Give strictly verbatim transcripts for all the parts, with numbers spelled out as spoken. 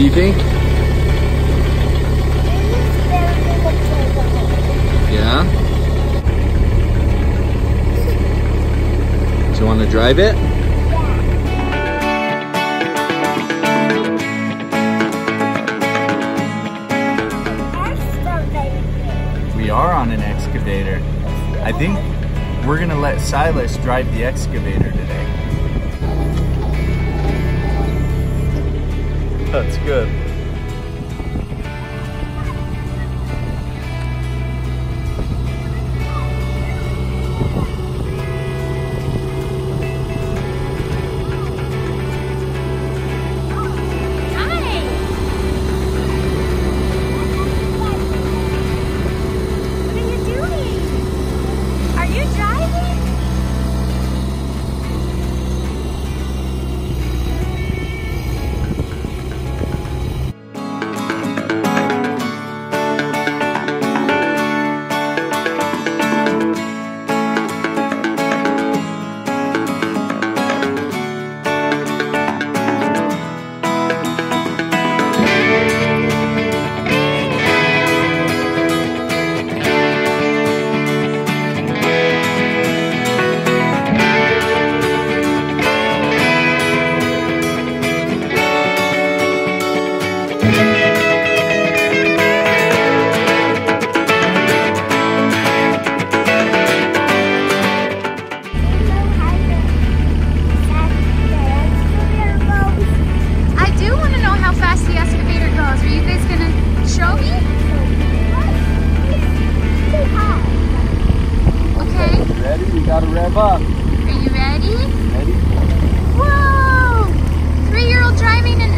do you think? Yeah? Do you want to drive it? Yeah. We are on an excavator. I think we're going to let Silas drive the excavator today. That's good. Up. Are you ready? Ready. Whoa! Three-year-old driving an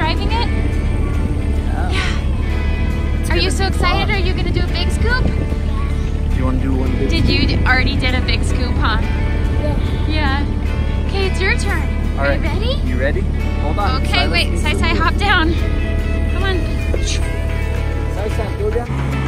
driving it? Yeah. yeah. Are you so excited? Fun. Are you gonna do a big scoop? Do you wanna do one big scoop? Did you already did a big scoop, huh? Yeah. Yeah. Okay, it's your turn. All right. Are you ready? You ready? Hold on. Okay, Silas. Wait. Sai Sai, hop down. Come on. Sai Sai, go down.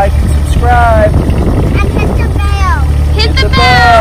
Like and subscribe. And hit the bell. Hit, hit the, the bell. bell.